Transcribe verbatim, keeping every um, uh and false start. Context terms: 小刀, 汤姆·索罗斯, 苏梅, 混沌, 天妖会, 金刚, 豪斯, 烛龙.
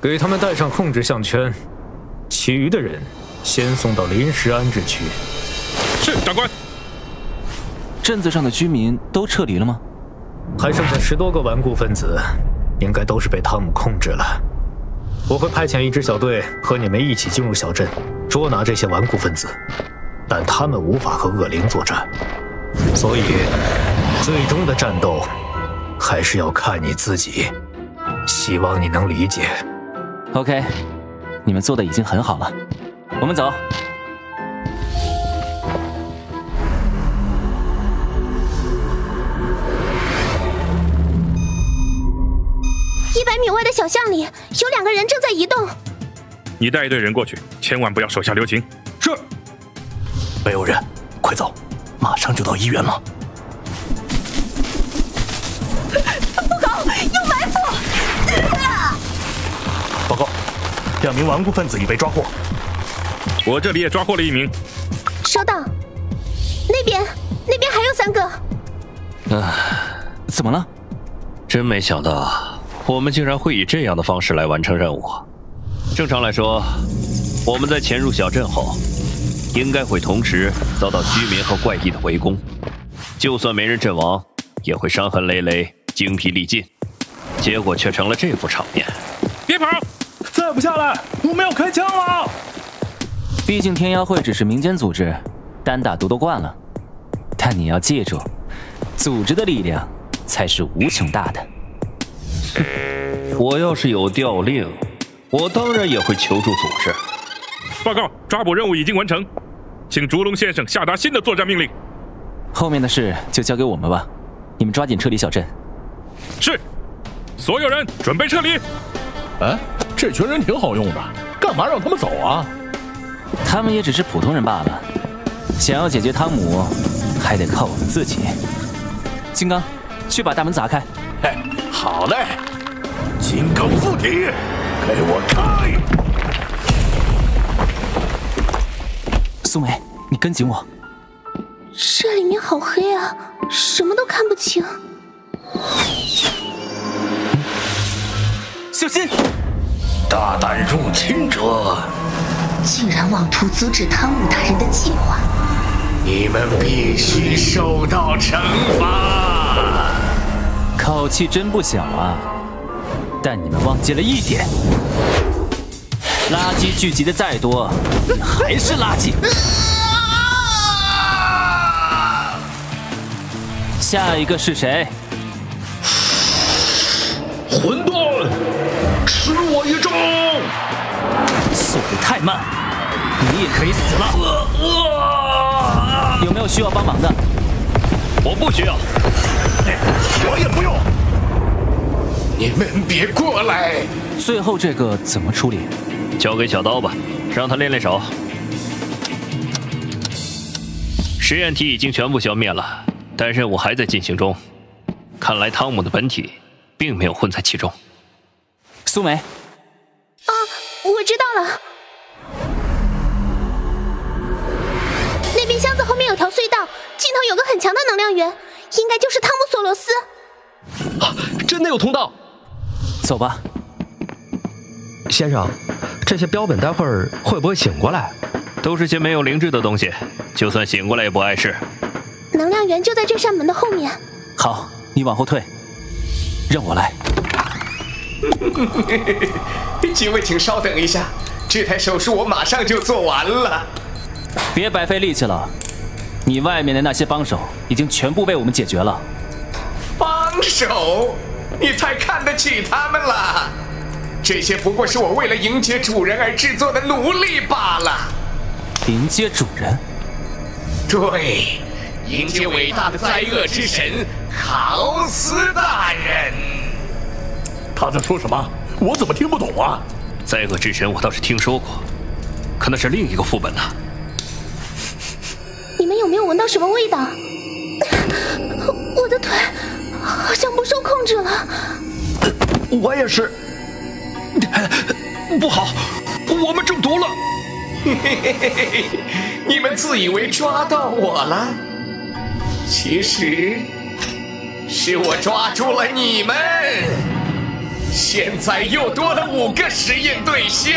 给他们带上控制项圈，其余的人先送到临时安置区。是，长官。镇子上的居民都撤离了吗？还剩下十多个顽固分子，应该都是被汤姆控制了。我会派遣一支小队和你们一起进入小镇，捉拿这些顽固分子，但他们无法和恶灵作战，所以最终的战斗还是要看你自己。希望你能理解。 OK， 你们做的已经很好了，我们走。一百米外的小巷里有两个人正在移动，你带一队人过去，千万不要手下留情。是。没有人，快走，马上就到医院了。不好，有埋伏！啊、报告。 两名顽固分子已被抓获，我这里也抓获了一名。稍等，那边那边还有三个。啊，怎么了？真没想到，我们竟然会以这样的方式来完成任务。正常来说，我们在潜入小镇后，应该会同时遭到居民和怪异的围攻，就算没人阵亡，也会伤痕累累、精疲力尽。结果却成了这副场面。别跑！ 再不下来，我们要开枪了！毕竟天妖会只是民间组织，单打独斗惯了。但你要记住，组织的力量才是无穷大的。我要是有调令，我当然也会求助组织。报告，抓捕任务已经完成，请烛龙先生下达新的作战命令。后面的事就交给我们吧，你们抓紧撤离小镇。是，所有人准备撤离。啊？ 这群人挺好用的，干嘛让他们走啊？他们也只是普通人罢了。想要解决汤姆，还得靠我们自己。金刚，去把大门砸开。嘿，好嘞！金刚附体，给我开！苏梅，你跟紧我。这里面好黑啊，什么都看不清。小心！ 大胆入侵者，竟然妄图阻止汤姆大人的计划！你们必须受到惩罚。口气真不小啊！但你们忘记了一点：垃圾聚集的再多，还是垃圾。啊、下一个是谁？混沌。 吃我一招！速度太慢，你也可以死了。有没有需要帮忙的？我不需要，我也不用。你们别过来！最后这个怎么处理？交给小刀吧，让他练练手。实验体已经全部消灭了，但任务还在进行中。看来汤姆的本体并没有混在其中。 苏梅，啊，我知道了。那边箱子后面有条隧道，尽头有个很强的能量源，应该就是汤姆·索罗斯。啊，真的有通道，走吧，先生。这些标本待会儿会不会醒过来？都是些没有灵智的东西，就算醒过来也不碍事。能量源就在这扇门的后面。好，你往后退，让我来。 几位，请稍等一下，这台手术我马上就做完了。别白费力气了，你外面的那些帮手已经全部被我们解决了。帮手，你太看得起他们了，这些不过是我为了迎接主人而制作的奴隶罢了。迎接主人？对，迎接伟大的灾厄之神豪斯大人。 他在说什么？我怎么听不懂啊？灾厄之神，我倒是听说过，可那是另一个副本呐、啊。你们有没有闻到什么味道？我的腿好像不受控制了。我也是。不好，我们中毒了！你们自以为抓到我了，其实是我抓住了你们。现在又多了五个实验对象。